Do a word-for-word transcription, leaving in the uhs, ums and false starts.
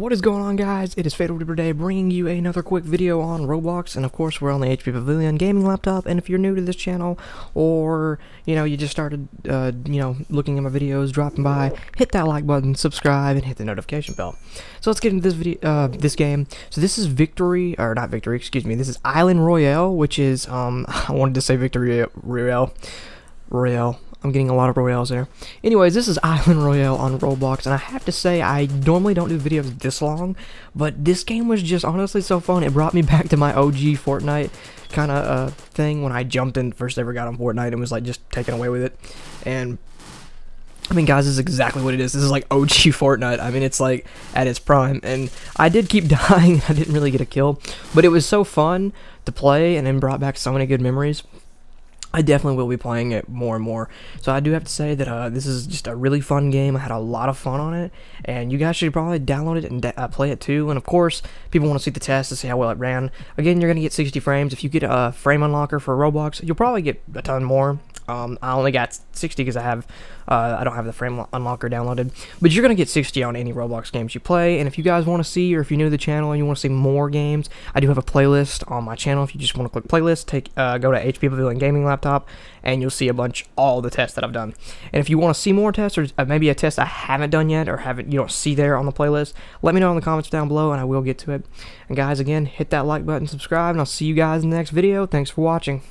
What is going on, guys? It is Fatal Reaper Day, bringing you another quick video on Roblox, and of course we're on the H P Pavilion Gaming Laptop. And if you're new to this channel, or you know you just started, uh, you know, looking at my videos, dropping by, hit that like button, subscribe, and hit the notification bell. So let's get into this video, uh, this game. So this is Victory, or not Victory, excuse me. This is Island Royale, which is, um, I wanted to say Victory Royale, Royale. I'm getting a lot of Royales there. Anyways, this is Island Royale on Roblox, and I have to say, I normally don't do videos this long, but this game was just honestly so fun. It brought me back to my O G Fortnite kind of uh, thing when I jumped in, first ever got on Fortnite and was like just taken away with it. And I mean, guys, this is exactly what it is. This is like O G Fortnite. I mean, it's like at its prime. And I did keep dying. I didn't really get a kill, but it was so fun to play, and it brought back so many good memories. I definitely will be playing it more and more. So I do have to say that uh, this is just a really fun game. I had a lot of fun on it, and you guys should probably download it and uh, play it too. And of course, people want to see the test to see how well it ran. Again, you're going to get sixty frames. If you get a frame unlocker for Roblox, you'll probably get a ton more. Um, I only got sixty because I have, uh, I don't have the frame unlocker downloaded, but you're going to get sixty on any Roblox games you play. And if you guys want to see, or if you're new to the channel and you want to see more games, I do have a playlist on my channel. If you just want to click playlist, take, uh, go to H P Pavilion Gaming Laptop, and you'll see a bunch, all the tests that I've done. And if you want to see more tests, or maybe a test I haven't done yet, or haven't, you don't see there on the playlist, let me know in the comments down below, and I will get to it. And guys, again, hit that like button, subscribe, and I'll see you guys in the next video. Thanks for watching.